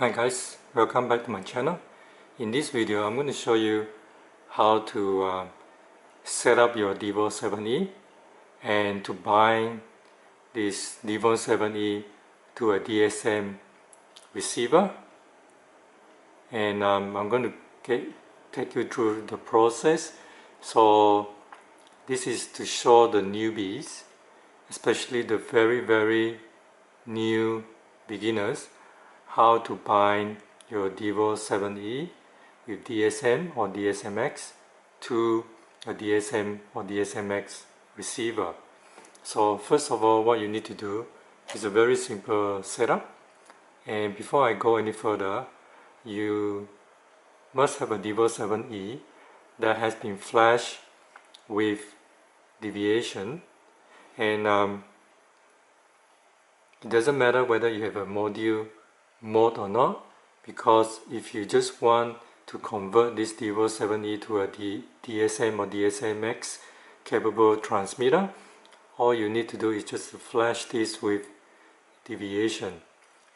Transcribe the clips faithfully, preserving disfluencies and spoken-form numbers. Hi guys, welcome back to my channel. In this video, I'm going to show you how to uh, set up your Devo seven E and to bind this Devo seven E to a D S M receiver. And um, I'm going to get, take you through the process. So this is to show the newbies, especially the very very new beginners, how to bind your Devo seven E with D S M or D S M X to a D S M or D S M X receiver. So first of all, what you need to do is a very simple setup. And before I go any further, you must have a Devo seven E that has been flashed with deviation. And um, it doesn't matter whether you have a module mode or not, because if you just want to convert this Devo seven E to a D S M or D S M X capable transmitter, all you need to do is just to flash this with deviation.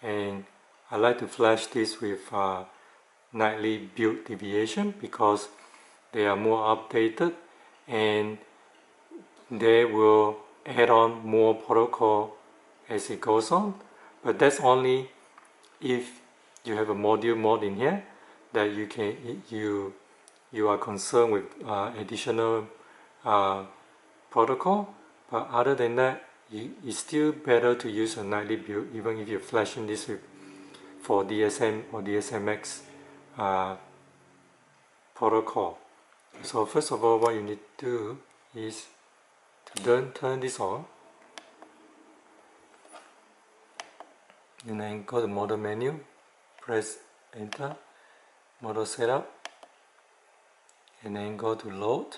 And I like to flash this with uh, nightly build deviation because they are more updated and they will add on more protocol as it goes on. But that's only if you have a module mode in here that you can you you are concerned with uh, additional uh, protocol. But other than that, you, it's still better to use a nightly build, even if you're flashing this with, for D S M or D S M X uh, protocol. So first of all, what you need to do is to turn turn this on. And then go to model menu, press enter, model setup, and then go to load.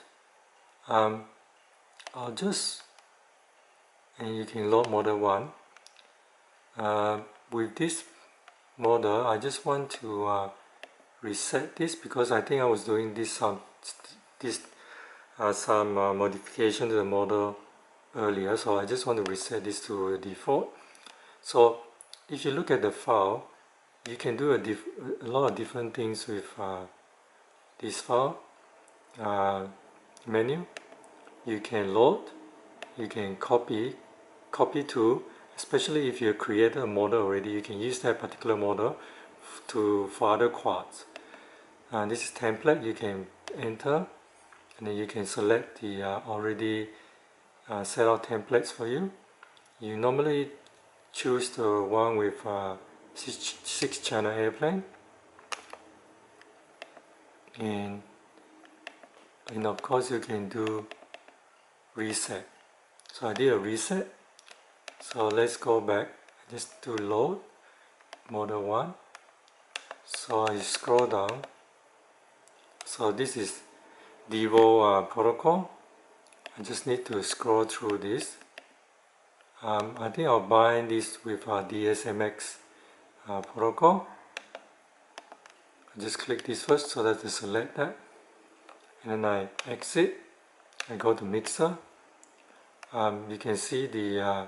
Um, I'll just, and you can load model one. Uh, with this model, I just want to uh, reset this because I think I was doing this some this uh, some uh, modification to the model earlier, so I just want to reset this to default. So if you look at the file, you can do a, diff a lot of different things with uh, this file uh, menu. You can load, you can copy, copy to, especially if you created a model already, you can use that particular model to for other quads. Uh, this is template, you can enter, and then you can select the uh, already uh, set out templates for you. You normally choose the one with uh, six, six channel airplane, and, and of course you can do reset. So I did a reset, so let's go back, just do load model one. So I scroll down, so this is Devo uh, protocol. I just need to scroll through this. Um, I think I'll bind this with our D S M X uh, protocol. I just click this first so that I select that, and then I exit. I go to mixer. Um, you can see the uh,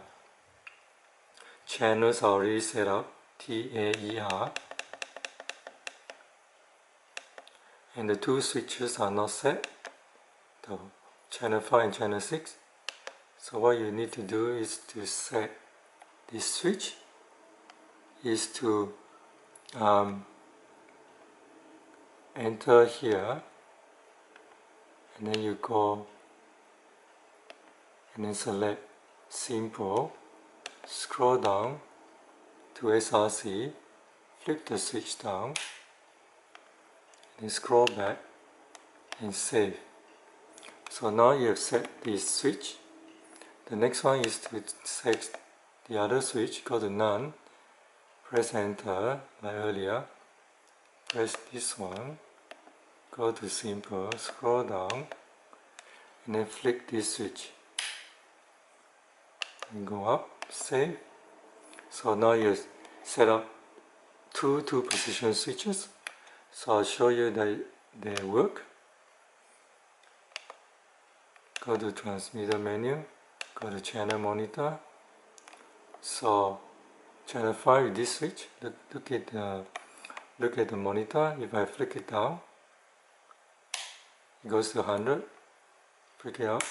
channels are already set up, T A E R, and the two switches are not set, the channel five and channel six. So what you need to do is to set this switch, is to um, enter here, and then you go and then select simple, scroll down to S R C, flip the switch down, and then scroll back and save. So now you have set this switch. The next one is to set the other switch, go to none, press enter like earlier, press this one, go to simple, scroll down, and then flick this switch, and go up, save. So now you set up two two position switches, so I'll show you that they work. Go to transmitter menu, go to channel monitor. So channel five, this switch, look, look at the Look at the monitor. If I flick it down, it goes to one hundred. Flick it up,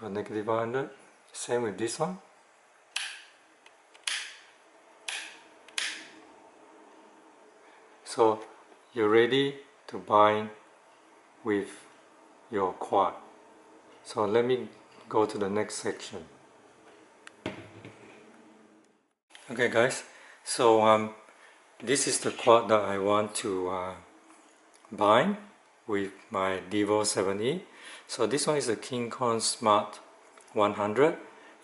go negative one hundred. Same with this one. So you're ready to bind with your quad. So let me go to the next section. Okay guys, so um, this is the quad that I want to uh, bind with my Devo seven E. So this one is the King Kong Smart one hundred.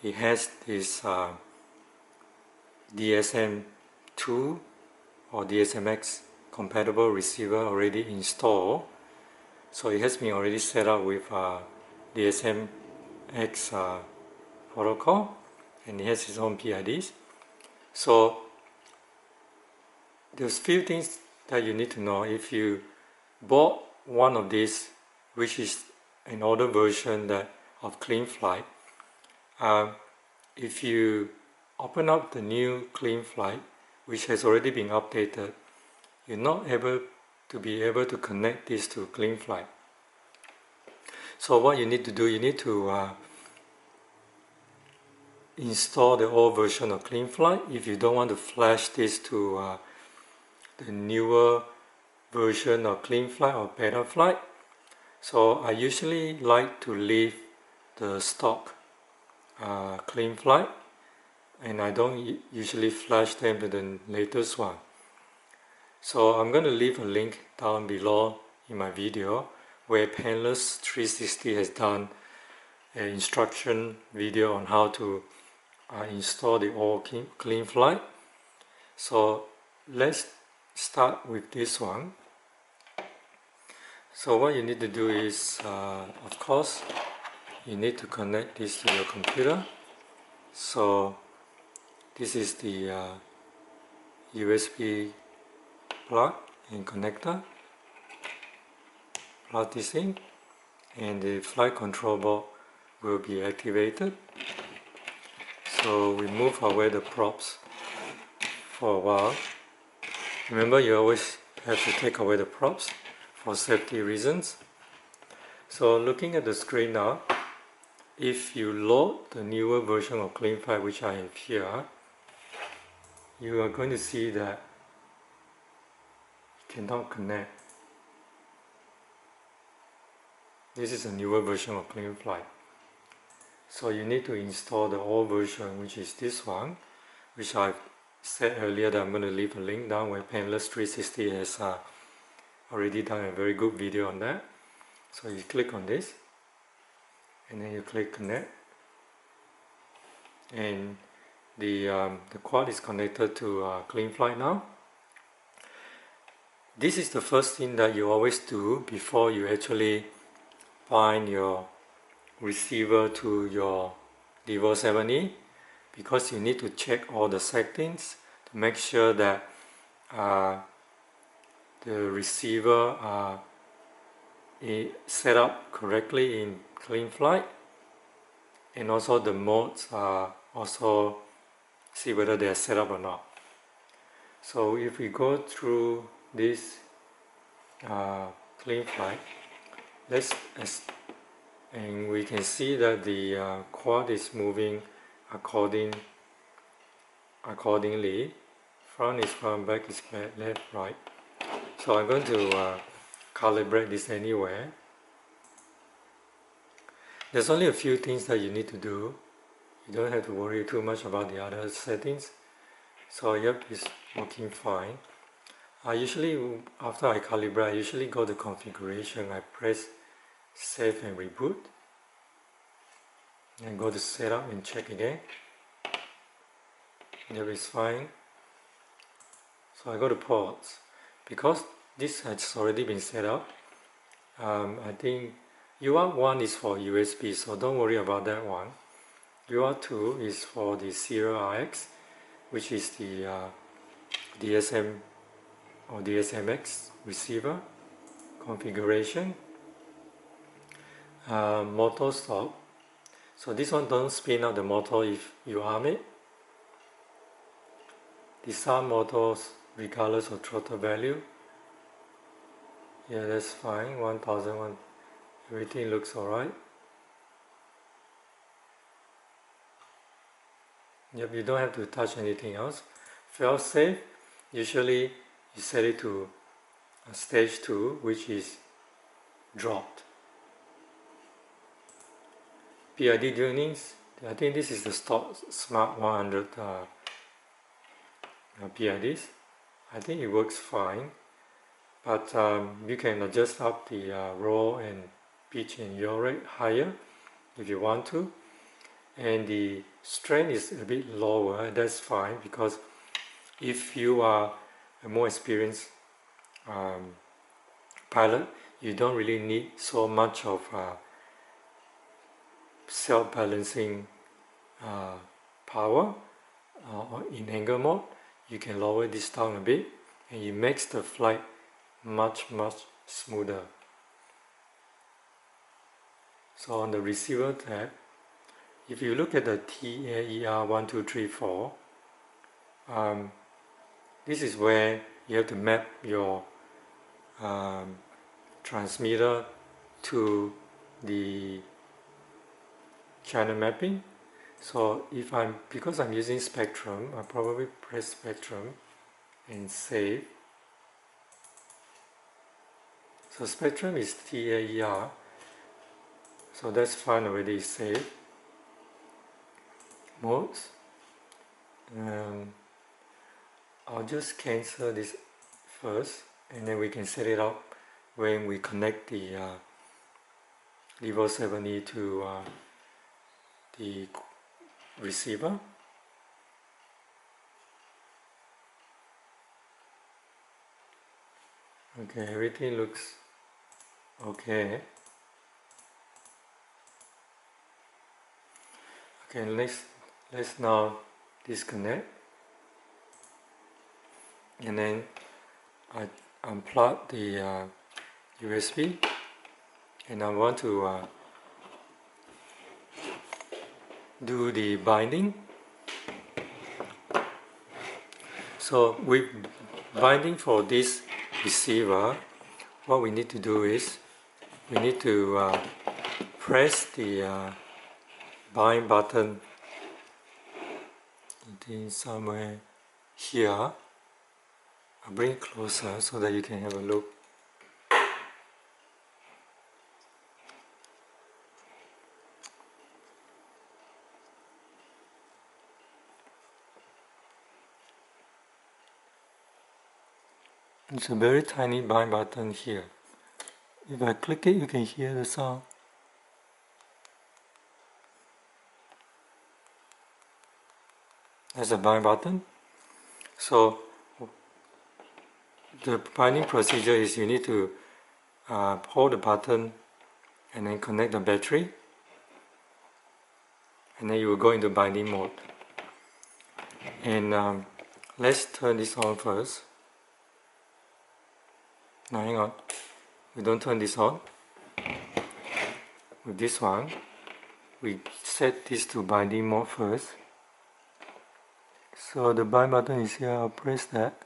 It has this uh, D S M two or D S M X compatible receiver already installed. So it has been already set up with uh, D S M X uh, protocol, and it has its own P I Ds. So there's few things that you need to know. If you bought one of these, which is an older version that of CleanFlight, uh, if you open up the new CleanFlight, which has already been updated, you're not able to be able to connect this to CleanFlight. So what you need to do, you need to uh, install the old version of CleanFlight if you don't want to flash this to uh, the newer version of CleanFlight or BetterFlight. So I usually like to leave the stock uh, CleanFlight, and I don't usually flash them to the latest one. So I'm going to leave a link down below in my video where Painless three sixty has done an instruction video on how to uh, install the old CleanFlight. So let's start with this one. So what you need to do is, uh, of course, you need to connect this to your computer. So this is the uh, U S B plug and connector. Plug this in, and the flight control board will be activated. So we move away the props for a while. Remember, you always have to take away the props for safety reasons. So looking at the screen now, if you load the newer version of CleanFlight, which I have here, you are going to see that cannot connect. This is a newer version of CleanFlight. So you need to install the old version, which is this one, which I said earlier that I'm going to leave a link down where Painless three sixty has uh, already done a very good video on that. So you click on this, and then you click connect, and the, um, the quad is connected to uh, CleanFlight now. This is the first thing that you always do before you actually bind your receiver to your Devo seven E, because you need to check all the settings to make sure that uh, the receiver uh, is set up correctly in CleanFlight, and also the modes are also see whether they are set up or not. So if we go through this uh, CleanFlight, let's and we can see that the uh, quad is moving according accordingly. Front is front, back is back, left, right. So I'm going to uh, calibrate this anywhere. There's only a few things that you need to do. You don't have to worry too much about the other settings. So yep, it's working fine. I usually, after I calibrate, I usually go to configuration, I press save and reboot, and go to setup and check again. That is fine. So I go to ports. Because this has already been set up, um, I think U A R one is for U S B, so don't worry about that one. U A R two is for the serial R X, which is the uh, D S M or D S M X receiver configuration. Uh, motor stop. So this one, don't spin up the motor if you arm it. Disarm motors regardless of throttle value. Yeah, that's fine. one thousand one. Everything looks alright. Yep, you don't have to touch anything else. Fail safe, usually you set it to stage two, which is dropped. P I D tunings, I think this is the stock Smart one hundred uh, P I Ds. I think it works fine, but um, you can adjust up the uh, roll and pitch and yaw rate higher if you want to, and the strain is a bit lower. That's fine, because if you are a more experienced um, pilot, you don't really need so much of uh, self-balancing uh, power uh, in angle mode. You can lower this down a bit, and it makes the flight much much smoother. So on the receiver tab, if you look at the T A E R one two three four, um, this is where you have to map your um, transmitter to the channel mapping. So if I'm, because I'm using spectrum, I probably press spectrum and save. So spectrum is T A E R, so that's fine already, it's saved. Modes, um, I'll just cancel this first, and then we can set it up when we connect the uh, Devo seven E to uh, the receiver. Okay, everything looks okay. Okay, next, let's now disconnect, and then I unplug the uh, U S B, and I want to uh, do the binding. So with binding for this receiver, what we need to do is we need to uh, press the uh, bind button, I think somewhere here. I'll bring it closer so that you can have a look. It's a very tiny bind button here. If I click it, you can hear the sound. That's the bind button. So the binding procedure is you need to uh, hold the button and then connect the battery, and then you will go into binding mode. And um, let's turn this on first. Now hang on, we don't turn this on. With this one, we set this to binding mode first. So the bind button is here, I'll press that.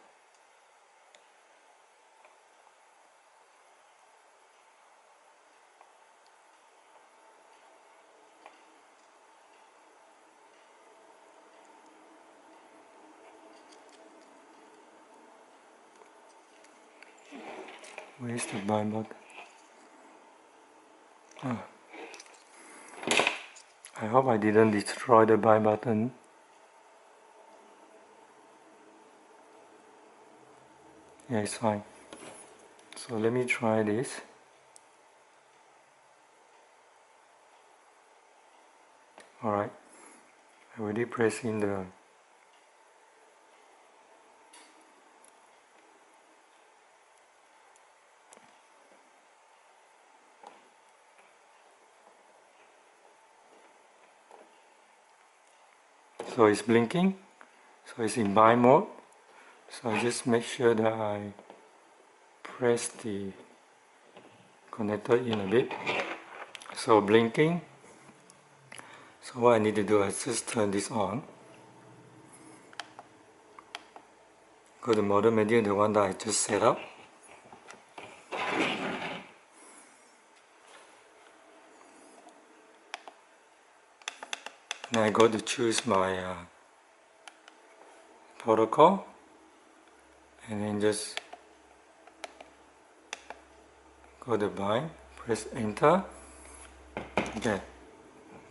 Where's the bind button? Oh. I hope I didn't destroy the bind button. Yeah, it's fine. So let me try this. Alright, I already pressed in the so it's blinking, so it's in bind mode. So I just make sure that I press the connector in a bit. So blinking. So what I need to do is just turn this on. Go to model menu, the one that I just set up. and I go to choose my uh, protocol, and then just go to bind, press enter. Okay,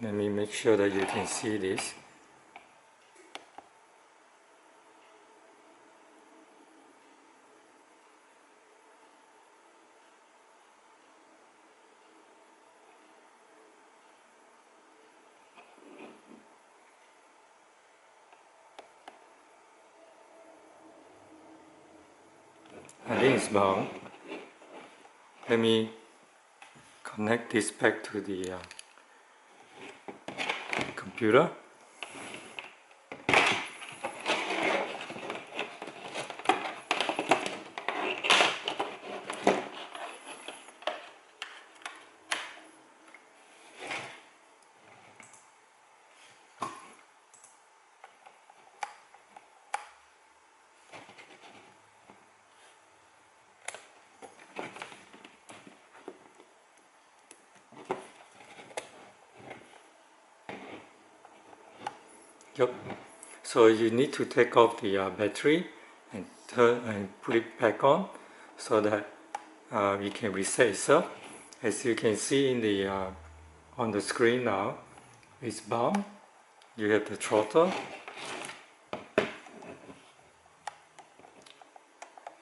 let me make sure that you can see this. I think it's bound. Let me connect this back to the uh, computer. Yep. So you need to take off the uh, battery and turn and put it back on, so that uh, we can reset itself. As you can see in the uh, on the screen now, it's bound. You have the throttle.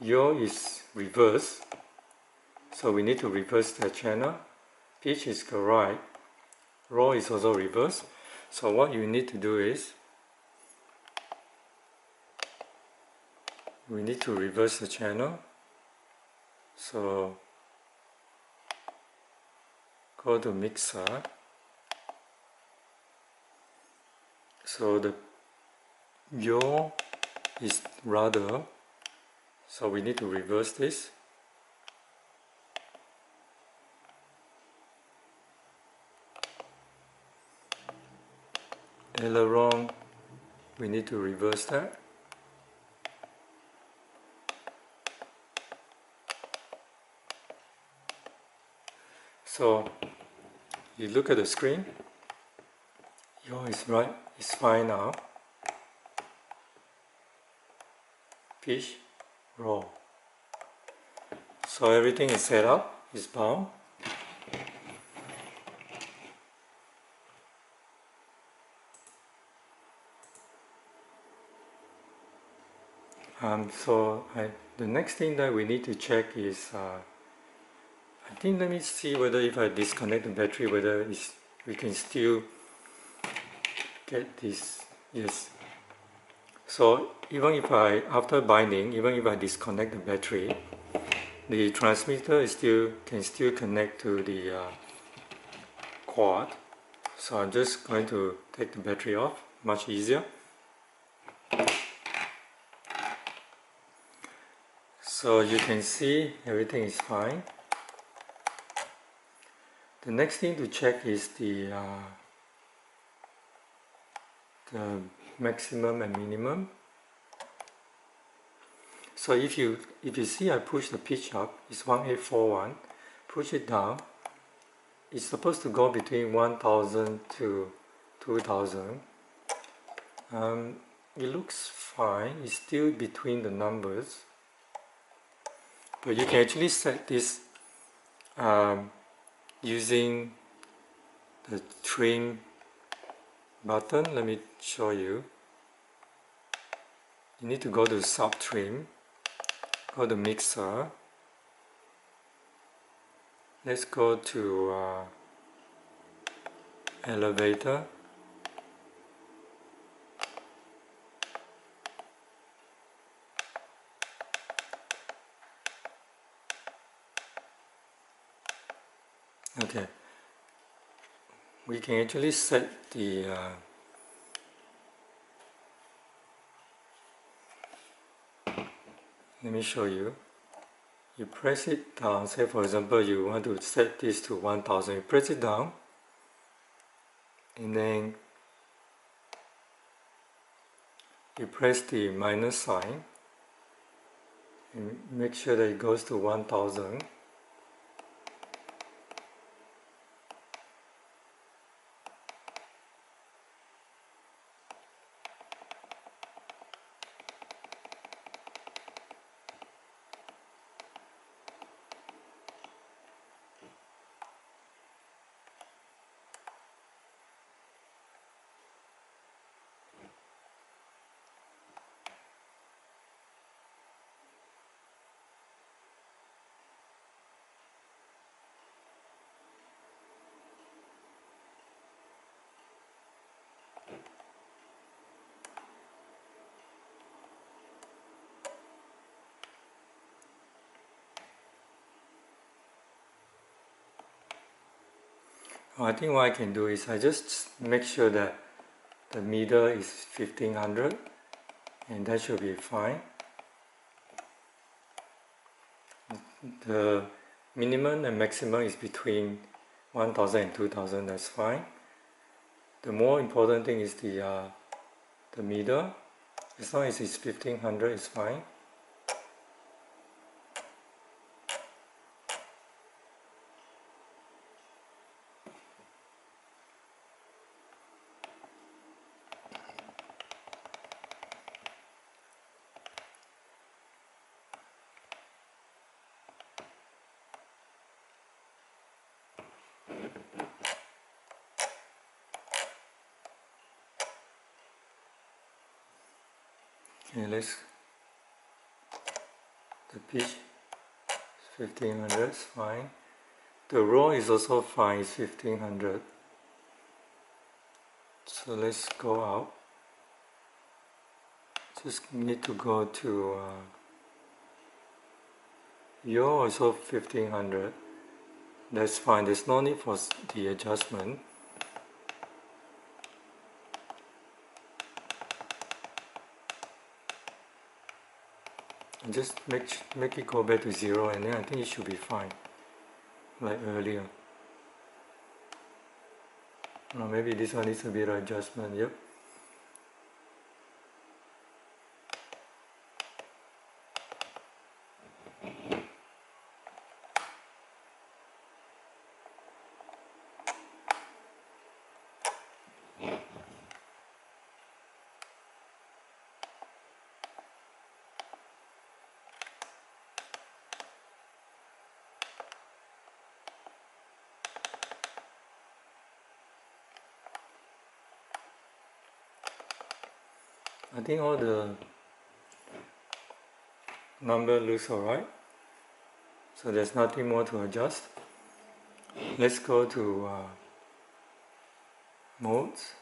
Yaw is reverse, so we need to reverse the channel. Pitch is right. Roll is also reverse. So what you need to do is, we need to reverse the channel. So go to mixer. So the yaw is rudder. So we need to reverse this. Aileron, we need to reverse that. So you look at the screen, yaw is right, it's fine now. Pitch, roll. So everything is set up, it's bound. Um, so I, the next thing that we need to check is, uh, I think, let me see whether if I disconnect the battery, whether it's, we can still get this. Yes. So even if I, after binding, even if I disconnect the battery, the transmitter is still can still connect to the uh, quad. So I'm just going to take the battery off, much easier. So you can see everything is fine. The next thing to check is the, uh, the maximum and minimum. So if you if you see I push the pitch up, it's one eight four one. Push it down, it's supposed to go between one thousand to two thousand. Um, it looks fine, it's still between the numbers. But you can actually set this um, using the trim button. Let me show you. You need to go to sub trim, go to mixer. Let's go to uh, elevator. Okay, we can actually set the uh, let me show you. You press it down, say for example you want to set this to one thousand, you press it down, and then you press the minus sign and make sure that it goes to one thousand. I think what I can do is I just make sure that the middle is fifteen hundred, and that should be fine. The minimum and maximum is between one thousand and two thousand, that's fine. The more important thing is the, uh, the middle. As long as it's fifteen hundred, it's fine. Okay, let's, the pitch is fifteen hundred, it's fine. The roll is also fine, it's fifteen hundred. So let's go out. Just need to go to uh, yaw also fifteen hundred. That's fine, there's no need for the adjustment. Just make make it go back to zero, and then I think it should be fine, like earlier. Or maybe this one needs a bit of adjustment. Yep. I think all the number looks alright, so there's nothing more to adjust. Let's go to uh, modes.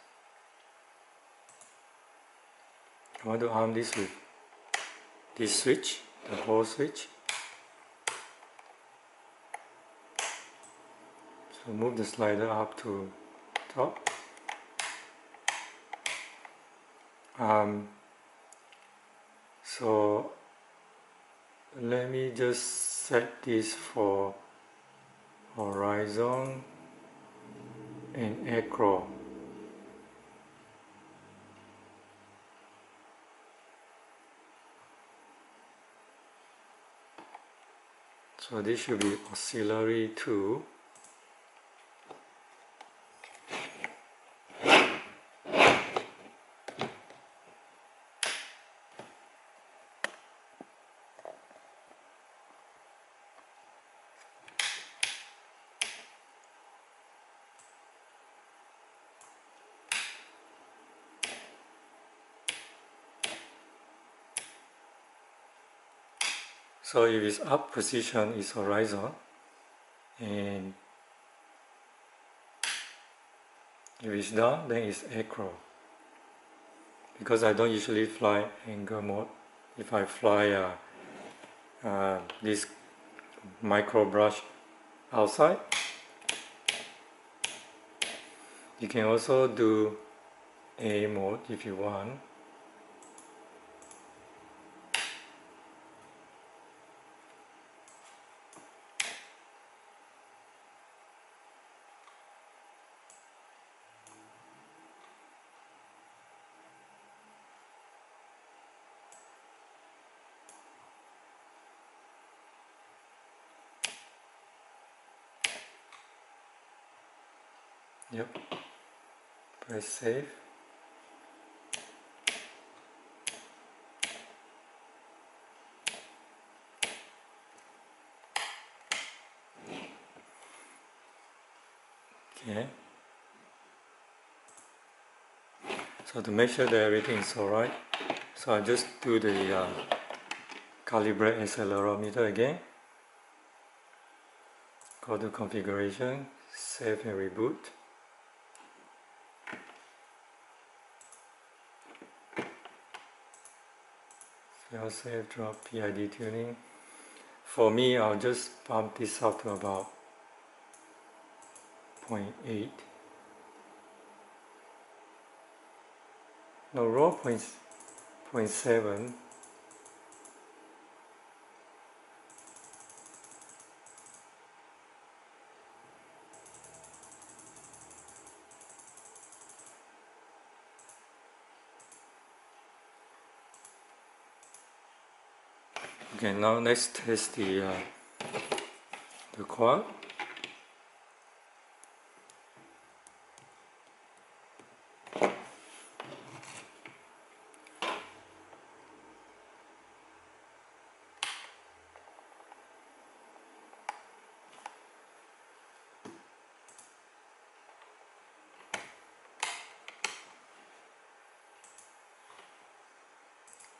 I want to arm this with this switch, the whole switch. So move the slider up to top. Um, so let me just set this for horizon and acro. So this should be auxiliary two. So if it's up position, it's horizon, and if it's down, then it's acro. Because I don't usually fly angle mode. If I fly uh, uh, this micro brush outside, you can also do A mode if you want. Yep, press save. Okay. So to make sure that everything is alright, so I just do the uh, calibrate accelerometer again. Go to configuration, save and reboot. I'll save, drop P I D tuning. For me, I'll just bump this up to about point eight. No, roll point, point seven. Okay, now let's test the uh, the quad.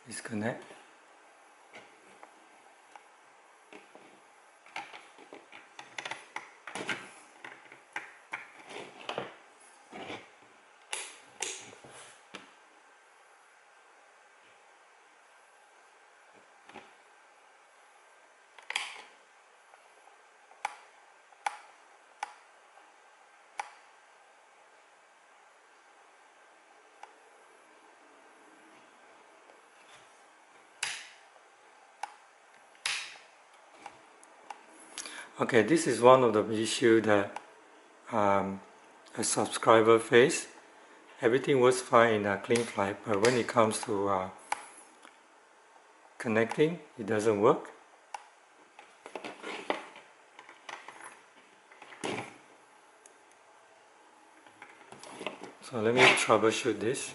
Disconnect. Okay, this is one of the issues that um, a subscriber faced. Everything was fine in uh, CleanFlight, but when it comes to uh, connecting, it doesn't work. So let me troubleshoot this.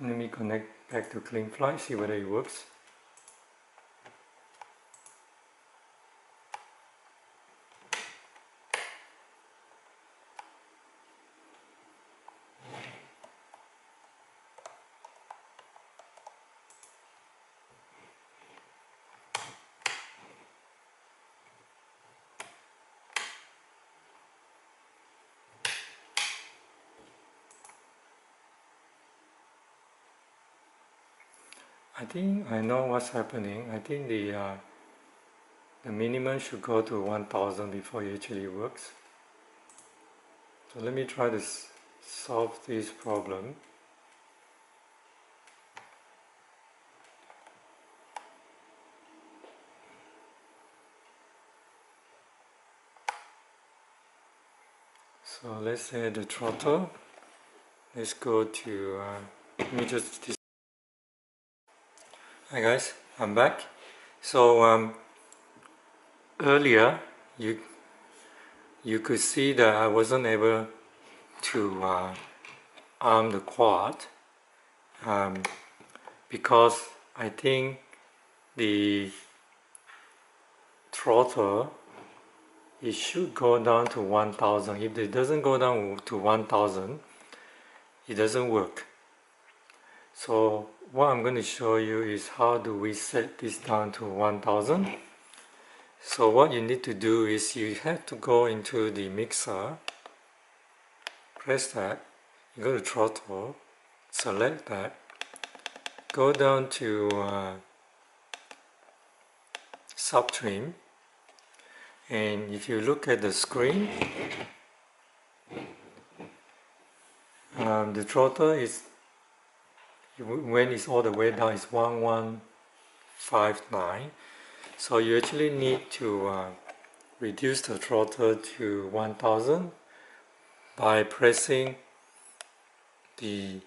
Let me connect back to CleanFlight, see whether it works. I think I know what's happening. I think the uh, the minimum should go to one thousand before it actually works. So let me try to solve this problem. So let's say the throttle. Let's go to. Uh, let me just. Hi guys, I'm back. So um, earlier you you could see that I wasn't able to uh, arm the quad um, because I think the throttle, it should go down to one thousand. If it doesn't go down to one thousand, it doesn't work. So what I'm going to show you is how do we set this down to one thousand. So what you need to do is you have to go into the mixer, press that, you go to throttle, select that, go down to uh, sub trim, and if you look at the screen, um, the throttle is, when it's all the way down, it's one one five nine. So you actually need to uh, reduce the throttle to one thousand by pressing the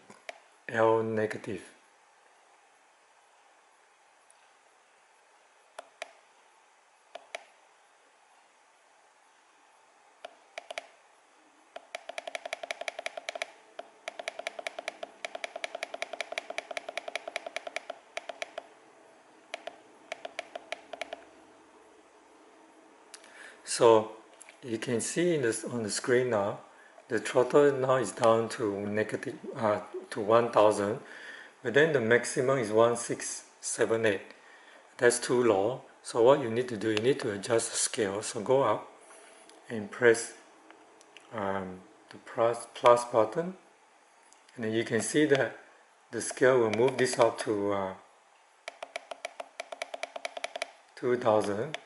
L negative. So you can see in this, on the screen now, the throttle now is down to negative uh, to one thousand, but then the maximum is one six seven eight. That's too low. So what you need to do, you need to adjust the scale. So go up and press um, the plus, plus button, and then you can see that the scale will move this up to uh, two thousand.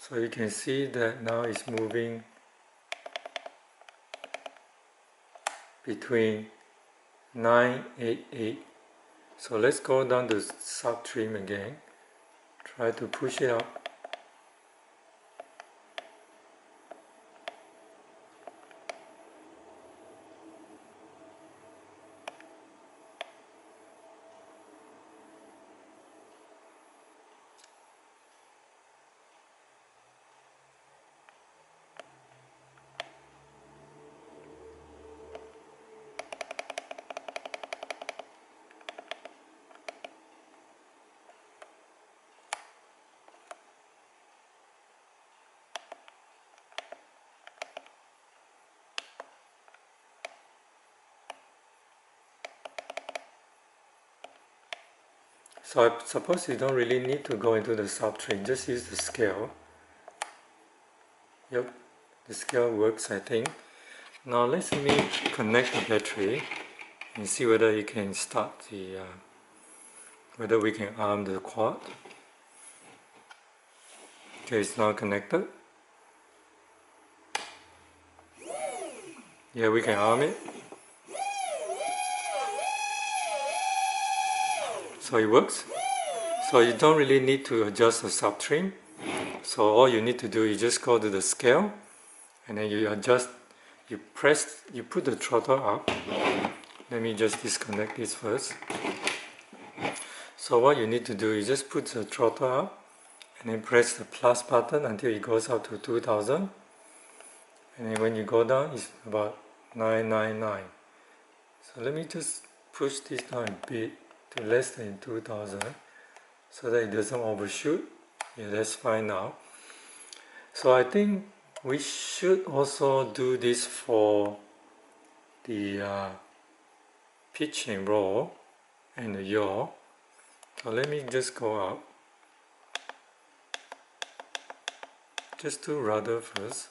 So you can see that now it's moving between nine eight eight. So let's go down to sub trim again. Try to push it up. So I suppose you don't really need to go into the subtrain, just use the scale. Yep, the scale works, I think. Now let me connect the battery and see whether you can start the, uh, whether we can arm the quad. Okay, it's now connected. Yeah, we can arm it. So it works. So you don't really need to adjust the sub trim. So all you need to do is just go to the scale, and then you adjust, you press, you put the throttle up. Let me just disconnect this first. So what you need to do is just put the throttle up, and then press the plus button until it goes up to two thousand. And then when you go down, it's about nine nine nine. So let me just push this down a bit, to less than two thousand, so that it doesn't overshoot. Yeah, that's fine now. So I think we should also do this for the uh, pitch and roll and the yaw. So let me just go up, just do rudder first.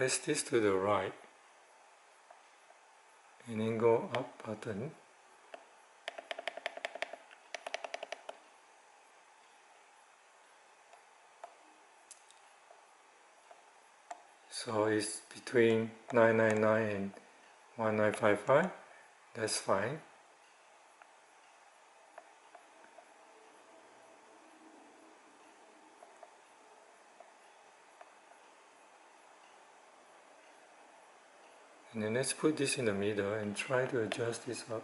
Press this to the right and then go up button. So it's between nine nine nine and one nine five five. That's fine. And then let's put this in the middle and try to adjust this up.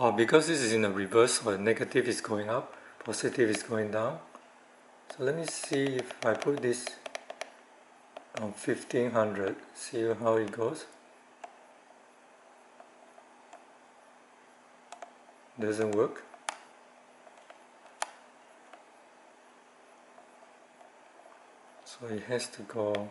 Oh, because this is in the reverse, so negative is going up, positive is going down. So let me see if I put this on fifteen hundred, see how it goes. Doesn't work. So it has to go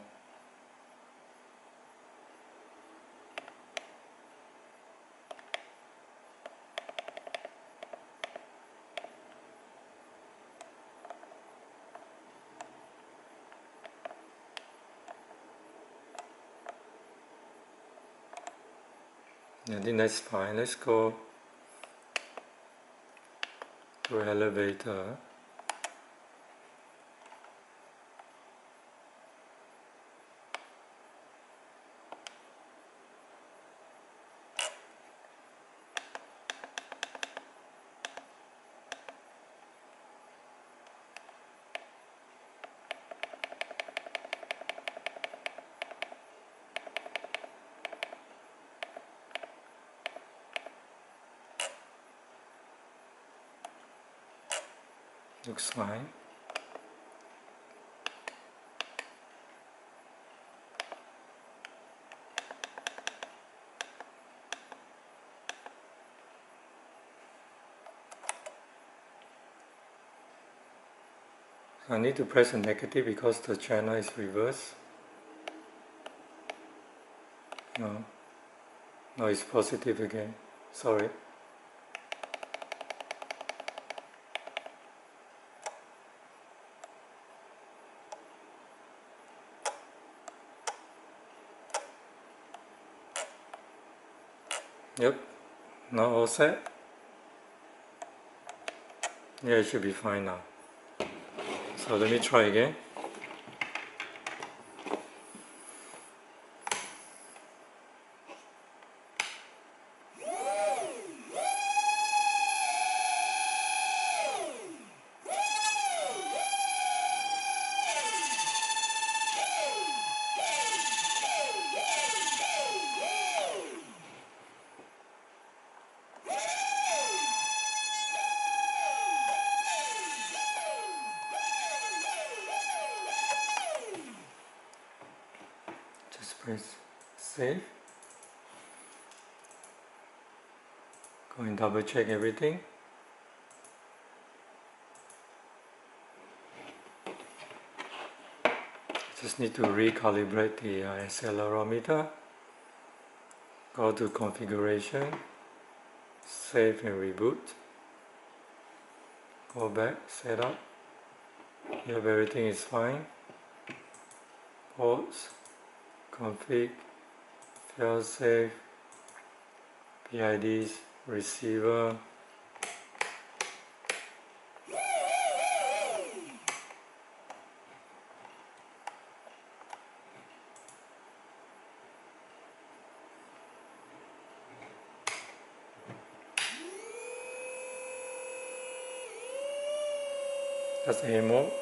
I think that's fine. Let's go to elevator. looks like. I need to press the negative because the channel is reversed. No, no, it's positive again. Sorry. Yep, now all set. Yeah, it should be fine now. So let me try again. Press save. Go and double check everything. Just need to recalibrate the uh, accelerometer. Go to configuration, save and reboot. Go back, setup. Yep, everything is fine. Pause. Config, failsafe, P I Ds, receiver. That's the remote.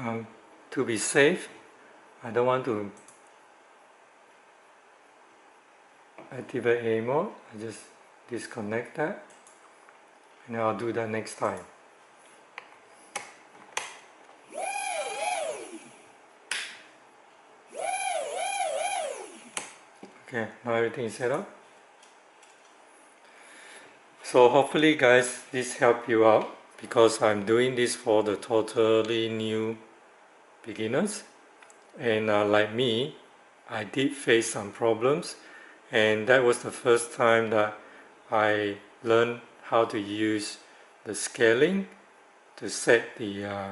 Um, to be safe, I don't want to activate A mode. I just disconnect that, and I'll do that next time. Okay, now everything is set up. So hopefully, guys, this helped you out, because I'm doing this for the totally new beginners, and uh, like me, I did face some problems, and that was the first time that I learned how to use the scaling to set the uh,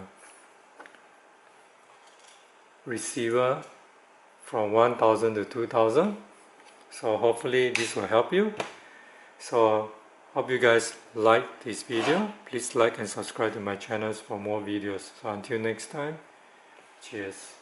receiver from one thousand to two thousand. So hopefully this will help you. So hope you guys like this video. Please like and subscribe to my channels for more videos. So until next time, cheers.